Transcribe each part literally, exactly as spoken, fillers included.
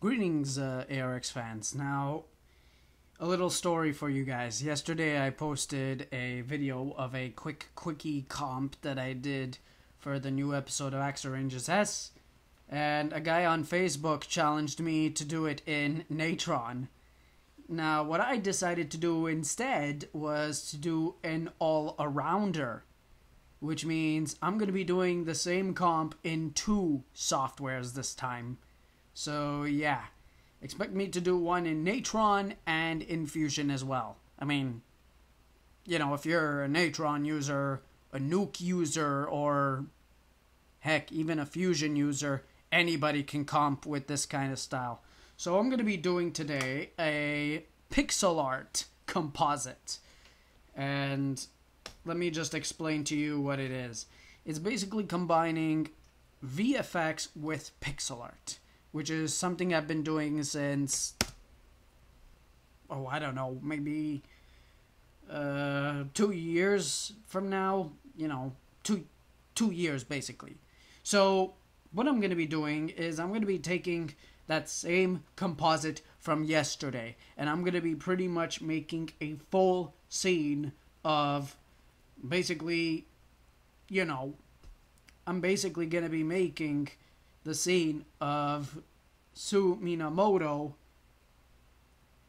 Greetings, uh, A R X fans. Now, a little story for you guys. Yesterday I posted a video of a quick quickie comp that I did for the new episode of Axem Rangers X, and a guy on Facebook challenged me to do it in Natron. Now, what I decided to do instead was to do an all-arounder, which means I'm going to be doing the same comp in two softwares this time. So yeah, expect me to do one in Natron and in Fusion as well. I mean, you know, if you're a Natron user, a Nuke user, or heck, even a Fusion user, anybody can comp with this kind of style. So I'm going to be doing today a pixel art composite. And let me just explain to you what it is. It's basically combining V F X with pixel art, which is something I've been doing since, oh, I don't know, maybe uh, two years from now, you know, two, two years basically. So what I'm going to be doing is I'm going to be taking that same composite from yesterday, and I'm going to be pretty much making a full scene of basically, you know, I'm basically going to be making the scene of Sue Minamoto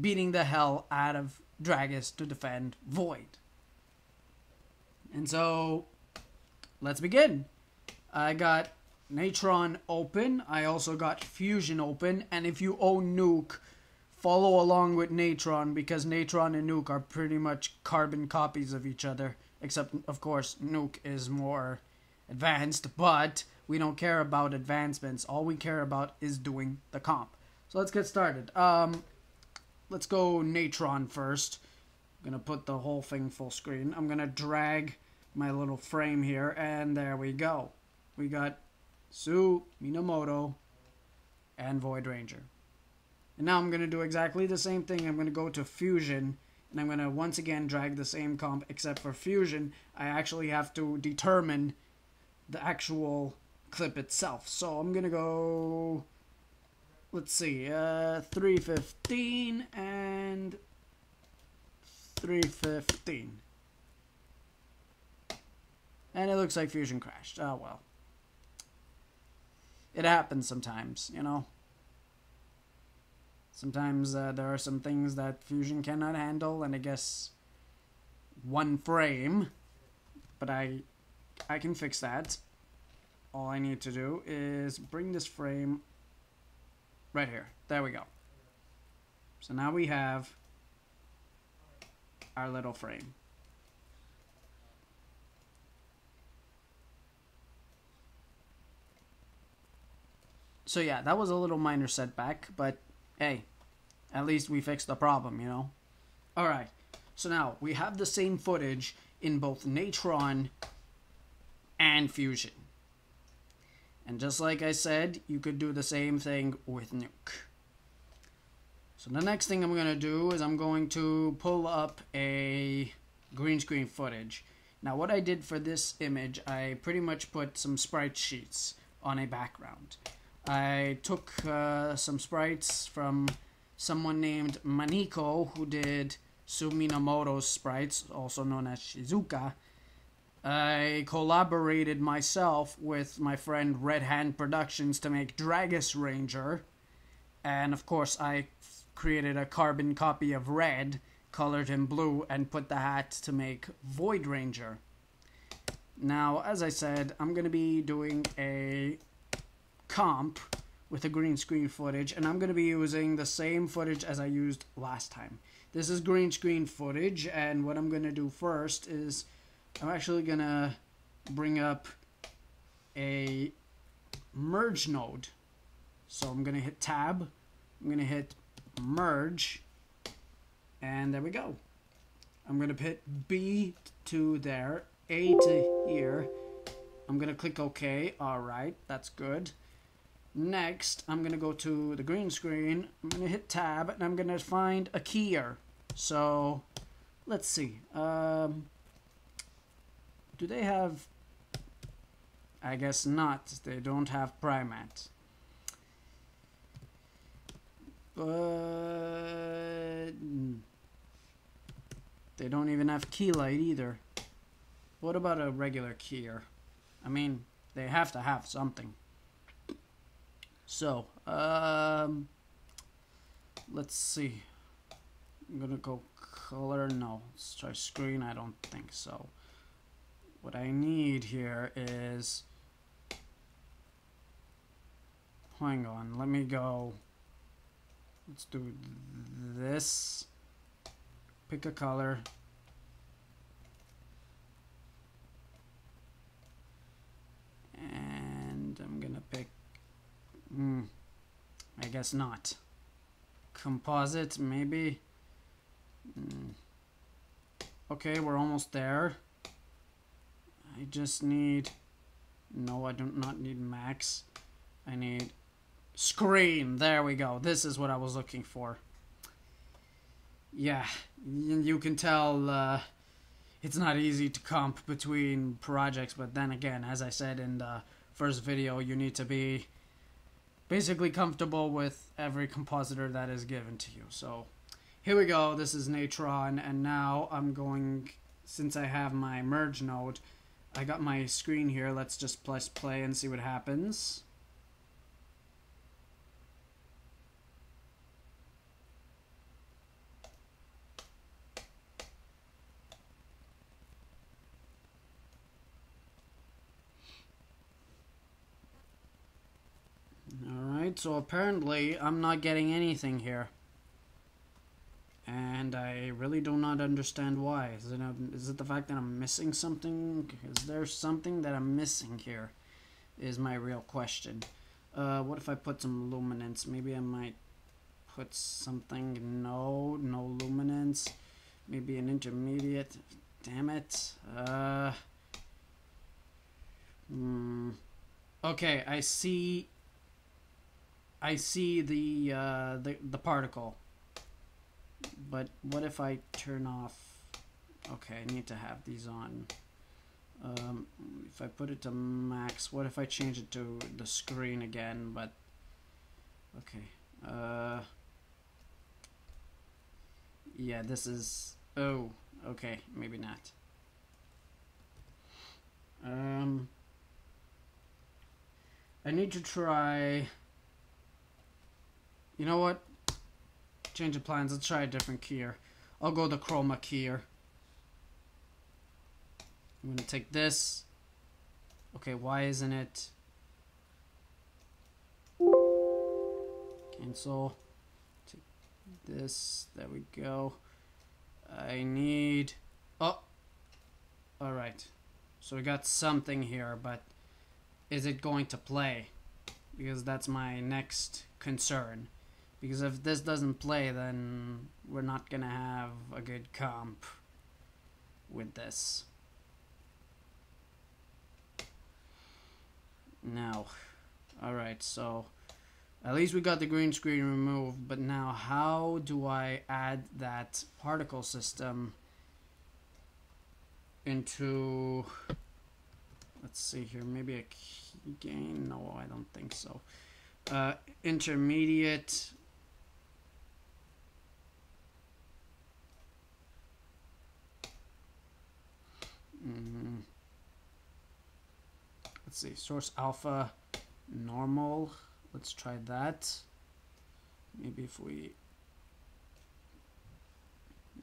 beating the hell out of Dragus to defend Void. And so, let's begin. I got Natron open. I also got Fusion open. And if you own Nuke, follow along with Natron, because Natron and Nuke are pretty much carbon copies of each other. Except, of course, Nuke is more advanced, but we don't care about advancements. All we care about is doing the comp. So let's get started. Um, let's go Natron first. I'm going to put the whole thing full screen. I'm going to drag my little frame here, and there we go. We got Sue, Minamoto, and Void Ranger. And now I'm going to do exactly the same thing. I'm going to go to Fusion, and I'm going to once again drag the same comp, except for Fusion, I actually have to determine the actual clip itself. So I'm gonna go, let's see, uh, three fifteen and three fifteen, and it looks like Fusion crashed. Oh well, it happens sometimes, you know. Sometimes uh, there are some things that Fusion cannot handle, and I guess one frame, but I I can fix that. All I need to do is bring this frame right here. There we go. So now we have our little frame. So yeah, that was a little minor setback, but hey, at least we fixed the problem, you know? All right. So now we have the same footage in both Natron and Fusion. And just like I said, you could do the same thing with Nuke. So the next thing I'm going to do is I'm going to pull up a green screen footage. Now what I did for this image, I pretty much put some sprite sheets on a background. I took uh, some sprites from someone named Maniko, who did Sue Minamoto's sprites, also known as Shizuka. I collaborated myself with my friend Red Hand Productions to make Dragus Ranger. And of course I created a carbon copy of Red, colored him blue, and put the hat to make Void Ranger. Now, as I said, I'm going to be doing a comp with a green screen footage, and I'm going to be using the same footage as I used last time. This is green screen footage, and what I'm going to do first is I'm actually going to bring up a merge node. So I'm going to hit tab, I'm going to hit merge, and there we go. I'm going to hit B to there, A to here. I'm going to click OK. All right, that's good. Next, I'm going to go to the green screen, I'm going to hit tab, and I'm going to find a keyer. So let's see. Um, Do they have, I guess not, they don't have Primatte. but they don't even have key light either. What about a regular keyer? I mean, they have to have something. So, um, let's see. I'm gonna go color, no, let's try screen, I don't think so. What I need here is, hang on, let me go, let's do this, pick a color, and I'm gonna pick, mm, I guess not, composite maybe, mm. Okay, we're almost there. I just need, no, I do not need max. I need screen. There we go. This is what I was looking for. Yeah, you can tell uh, it's not easy to comp between projects, but then again, as I said in the first video, you need to be basically comfortable with every compositor that is given to you. So here we go. This is Natron, and now I'm going, since I have my merge node, I got my screen here. Let's just press play and see what happens. Alright, so apparently I'm not getting anything here. And I really do not understand why. Is it, a, is it the fact that I'm missing something? Is there something that I'm missing here? Is my real question. Uh, what if I put some luminance? Maybe I might put something. No, no luminance. Maybe an intermediate. Damn it. Uh, hmm. Okay, I see. I see the uh, the the particle. But what if I turn off? Okay, I need to have these on. Um, if I put it to max, what if I change it to the screen again? But okay, uh, yeah, this is, oh, okay, maybe not. Um, I need to try. You know what? Change of plans, let's try a different keyer. I'll go the chroma keyer. I'm gonna take this. Okay, why isn't it? Cancel. Take this, there we go. I need, oh, all right. So we got something here, but is it going to play? Because that's my next concern. Because if this doesn't play, then we're not gonna have a good comp with this. Now, alright, so at least we got the green screen removed, but now how do I add that particle system into, let's see here, maybe a key gain? No, I don't think so. Uh, intermediate. Mm. Let's see, source alpha, normal, let's try that. Maybe if we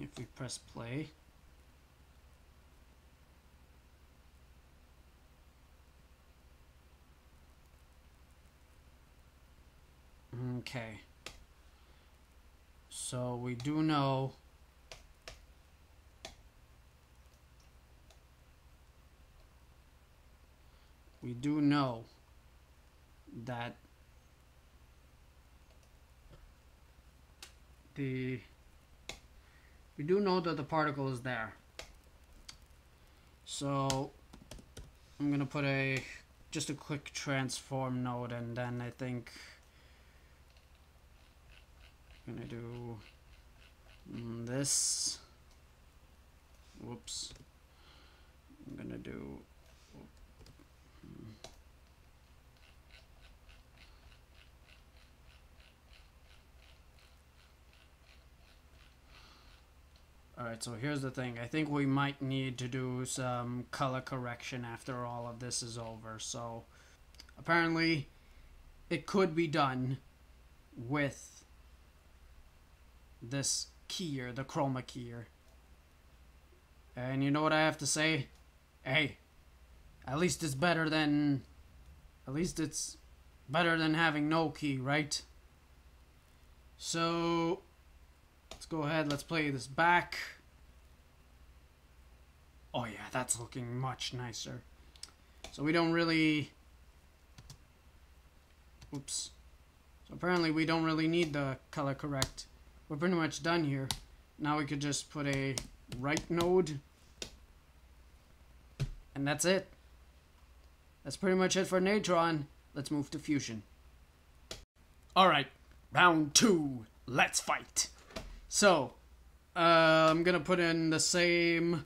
if we press play, okay, so we do know. We do know that the we do know that the particle is there. So I'm gonna put a just a quick transform node, and then I think I'm gonna do this. Whoops. I'm gonna do. Alright, so here's the thing. I think we might need to do some color correction after all of this is over. So apparently it could be done with this keyer, the chroma keyer. And you know what I have to say? Hey, at least it's better than... At least it's better than having no key, right? So... let's go ahead, let's play this back. Oh yeah, that's looking much nicer. So we don't really... Oops. So apparently we don't really need the color correct. We're pretty much done here. Now we could just put a right node. And that's it. That's pretty much it for Natron. Let's move to Fusion. Alright, round two. Let's fight. So, uh, I'm gonna put in the same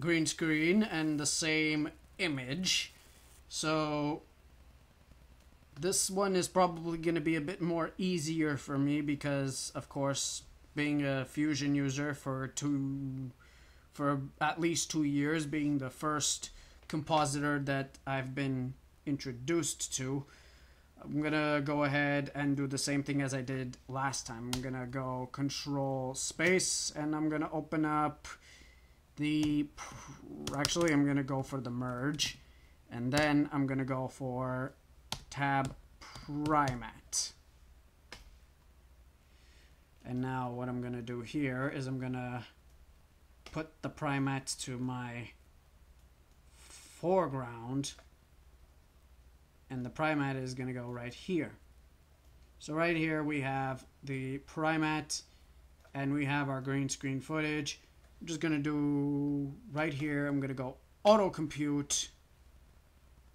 green screen and the same image. So, this one is probably gonna be a bit more easier for me because, of course, being a Fusion user for two... for at least two years, being the first compositor that I've been introduced to. I'm gonna go ahead and do the same thing as I did last time. I'm gonna go control space and I'm gonna open up the, actually I'm gonna go for the merge and then I'm gonna go for tab Primatte. And now what I'm gonna do here is I'm gonna put the Primatte to my foreground, and the Primatte is going to go right here. So right here we have the Primatte, and we have our green screen footage. I'm just going to do right here, I'm going to go auto compute,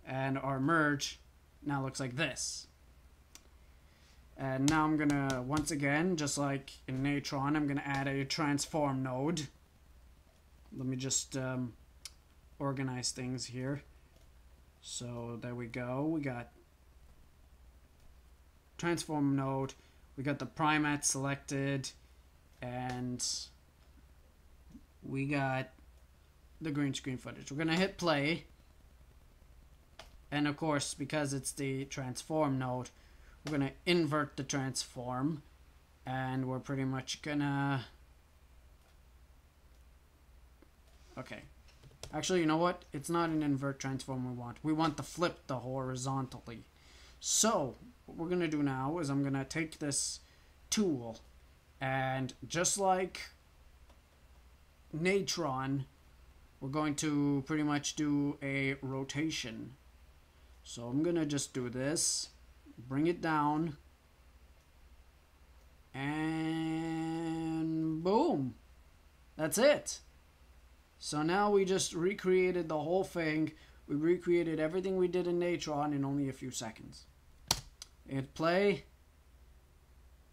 and our merge now looks like this. And now I'm going to, once again, just like in Natron, I'm going to add a transform node. Let me just um, organize things here. So there we go. We got transform node. We got the Primatte selected, and we got the green screen footage. We're gonna hit play, and of course, because it's the transform node, we're gonna invert the transform, and we're pretty much gonna. Okay. Actually, you know what? It's not an invert transform we want. We want to flip the horizontally. So, what we're going to do now is I'm going to take this tool, and just like Natron, we're going to pretty much do a rotation. So I'm going to just do this, bring it down, and boom! That's it! So now we just recreated the whole thing. We recreated everything we did in Natron in only a few seconds. Hit play.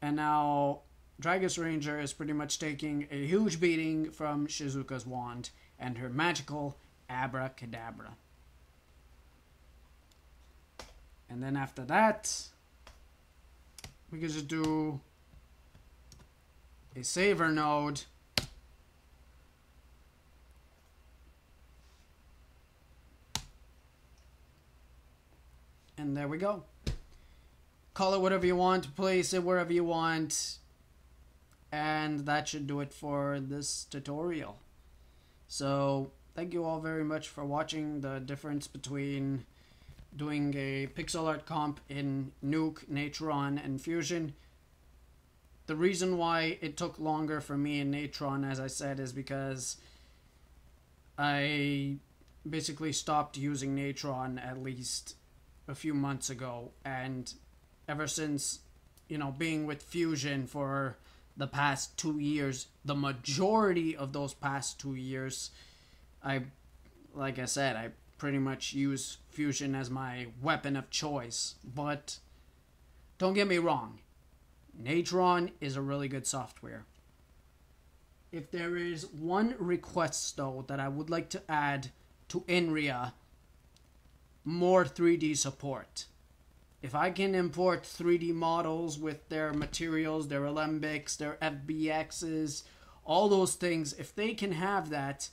And now Dragus Ranger is pretty much taking a huge beating from Shizuka's wand and her magical abracadabra. And then after that, we can just do a saver node. And there we go. Call it whatever you want, place it wherever you want. And that should do it for this tutorial. So, thank you all very much for watching. The difference between doing a pixel art comp in Nuke, Natron, and Fusion. The reason why it took longer for me in Natron, as I said, is because I basically stopped using Natron at least a few months ago, and ever since, you know, being with Fusion for the past two years, the majority of those past two years, I like I said I pretty much use Fusion as my weapon of choice. But don't get me wrong, Natron is a really good software. If there is one request though that I would like to add to Inria, more three D support. If I can import three D models with their materials, their alembics, their F B Xs, all those things, if they can have that,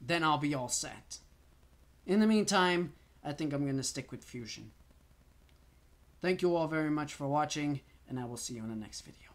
then I'll be all set. In the meantime, I think I'm going to stick with Fusion. Thank you all very much for watching, and I will see you in the next video.